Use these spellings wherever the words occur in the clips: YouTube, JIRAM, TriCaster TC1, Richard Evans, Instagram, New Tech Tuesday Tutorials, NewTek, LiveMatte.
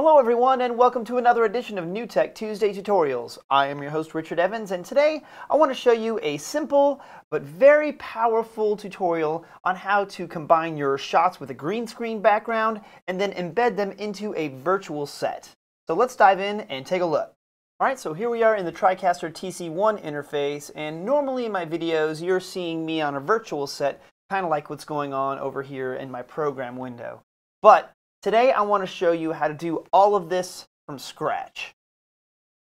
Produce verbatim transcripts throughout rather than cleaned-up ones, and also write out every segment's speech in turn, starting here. Hello everyone, and welcome to another edition of New Tech Tuesday Tutorials. I am your host, Richard Evans, and today I want to show you a simple but very powerful tutorial on how to combine your shots with a green screen background and then embed them into a virtual set. So let's dive in and take a look. Alright, so here we are in the TriCaster T C one interface, and normally in my videos you're seeing me on a virtual set, kind of like what's going on over here in my program window. But today I want to show you how to do all of this from scratch.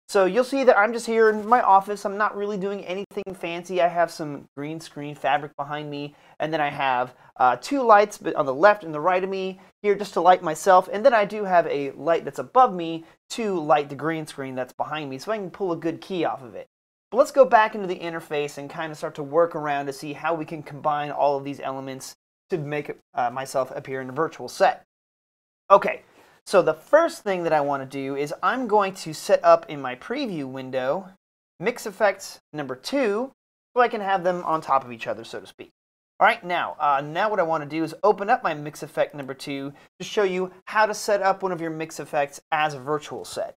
So you'll see that I'm just here in my office. I'm not really doing anything fancy. I have some green screen fabric behind me, and then I have uh, two lights but on the left and the right of me here just to light myself, and then I do have a light that's above me to light the green screen that's behind me so I can pull a good key off of it. But let's go back into the interface and kind of start to work around to see how we can combine all of these elements to make uh, myself appear in a virtual set. Okay, so the first thing that I want to do is I'm going to set up in my preview window mix effects number two so I can have them on top of each other, so to speak. All right, now, uh, now what I want to do is open up my mix effect number two to show you how to set up one of your mix effects as a virtual set.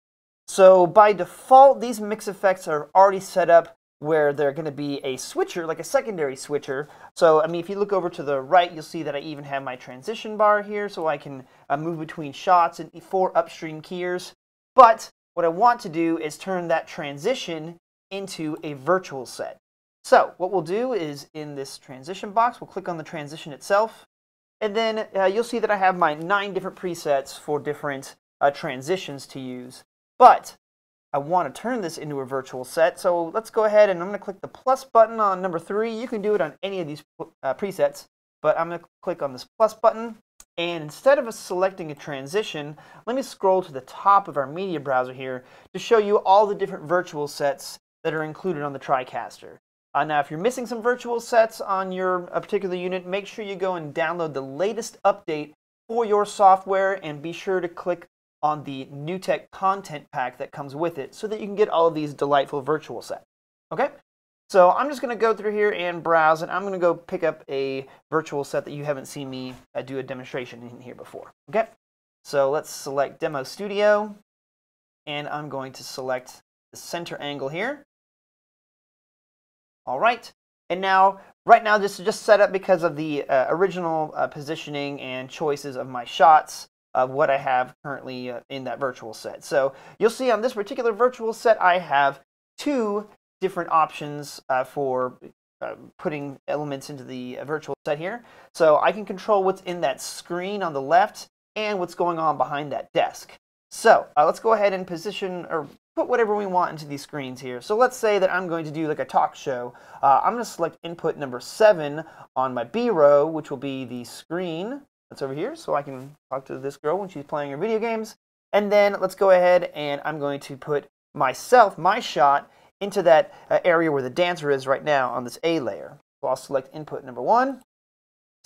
So by default, these mix effects are already set up where they're going to be a switcher, like a secondary switcher. So, I mean, if you look over to the right, you'll see that I even have my transition bar here, so I can uh, move between shots and four upstream keys. But what I want to do is turn that transition into a virtual set. So, what we'll do is, in this transition box, we'll click on the transition itself, and then uh, you'll see that I have my nine different presets for different uh, transitions to use. But I want to turn this into a virtual set, so let's go ahead and I'm going to click the plus button on number three. You can do it on any of these uh, presets, but I'm going to click on this plus button, and instead of us selecting a transition, let me scroll to the top of our media browser here to show you all the different virtual sets that are included on the TriCaster. Uh, now, if you're missing some virtual sets on your a particular unit, make sure you go and download the latest update for your software, and be sure to click on the NewTek content pack that comes with it so that you can get all of these delightful virtual sets. Okay? So I'm just going to go through here and browse, and I'm going to go pick up a virtual set that you haven't seen me uh, do a demonstration in here before. Okay? So let's select Demo Studio, and I'm going to select the center angle here. All right. And now, right now this is just set up because of the uh, original uh, positioning and choices of my shots of what I have currently uh, in that virtual set. So you'll see on this particular virtual set I have two different options uh, for uh, putting elements into the uh, virtual set here. So I can control what's in that screen on the left and what's going on behind that desk. So uh, let's go ahead and position or put whatever we want into these screens here. So let's say that I'm going to do like a talk show. Uh, I'm going to select input number seven on my B row, which will be the screen that's over here, so I can talk to this girl when she's playing her video games. And then let's go ahead and I'm going to put myself, my shot, into that uh, area where the dancer is right now on this A layer. So I'll select input number one.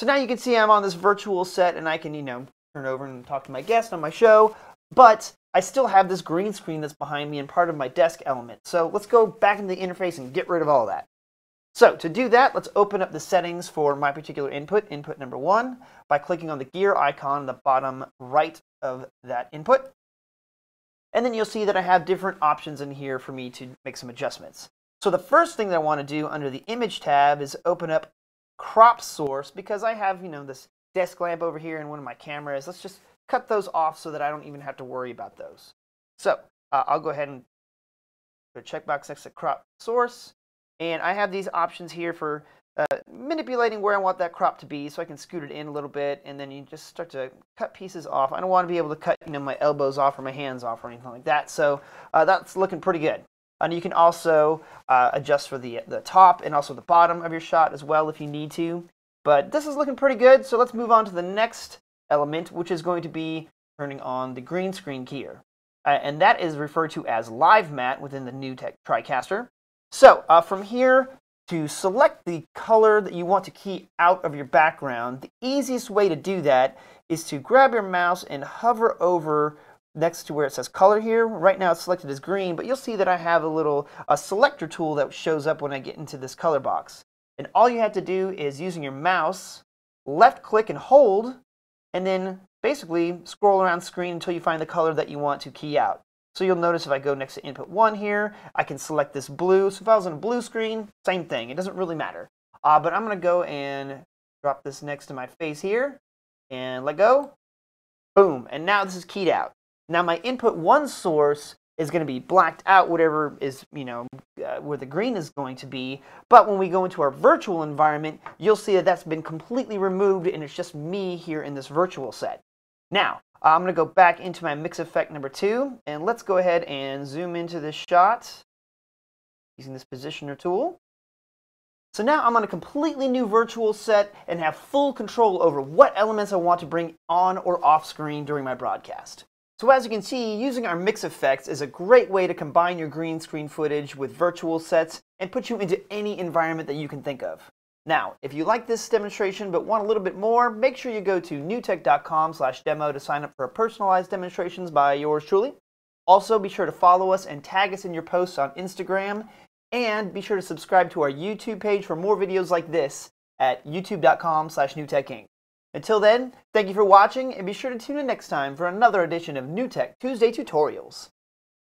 So now you can see I'm on this virtual set, and I can, you know, turn over and talk to my guest on my show, but I still have this green screen that's behind me and part of my desk element. So let's go back into the interface and get rid of all of that. So to do that, let's open up the settings for my particular input, input number one, by clicking on the gear icon in the bottom right of that input. And then you'll see that I have different options in here for me to make some adjustments. So the first thing that I want to do under the image tab is open up crop source, because I have, you know, this desk lamp over here and one of my cameras. Let's just cut those off so that I don't even have to worry about those. So uh, I'll go ahead and go checkbox next to crop source. And I have these options here for uh, manipulating where I want that crop to be, so I can scoot it in a little bit, and then you just start to cut pieces off. I don't want to be able to cut, you know, my elbows off or my hands off or anything like that, so uh, that's looking pretty good. And you can also uh, adjust for the, the top and also the bottom of your shot as well if you need to. But this is looking pretty good, so let's move on to the next element, which is going to be turning on the green screen keyer. Uh, and that is referred to as LiveMatte within the NewTek TriCaster. So, uh, from here, to select the color that you want to key out of your background, the easiest way to do that is to grab your mouse and hover over next to where it says color here. Right now it's selected as green, but you'll see that I have a little a selector tool that shows up when I get into this color box. And all you have to do is, using your mouse, left click and hold, and then basically scroll around the screen until you find the color that you want to key out. So you'll notice if I go next to input one here, I can select this blue. So if I was on a blue screen, same thing. It doesn't really matter. Uh, but I'm going to go and drop this next to my face here and let go. Boom. And now this is keyed out. Now my input one source is going to be blacked out, whatever is, you know, uh, where the green is going to be. But when we go into our virtual environment, you'll see that that's been completely removed and it's just me here in this virtual set. Now, I'm going to go back into my mix effect number two, and let's go ahead and zoom into this shot using this positioner tool. So now I'm on a completely new virtual set and have full control over what elements I want to bring on or off screen during my broadcast. So as you can see, using our mix effects is a great way to combine your green screen footage with virtual sets and put you into any environment that you can think of. Now, if you like this demonstration but want a little bit more, make sure you go to newtek dot com slash demo to sign up for personalized demonstrations by yours truly. Also, be sure to follow us and tag us in your posts on Instagram, and be sure to subscribe to our YouTube page for more videos like this at youtube dot com slash newtekinc. Until then, thank you for watching, and be sure to tune in next time for another edition of New Tech Tuesday Tutorials.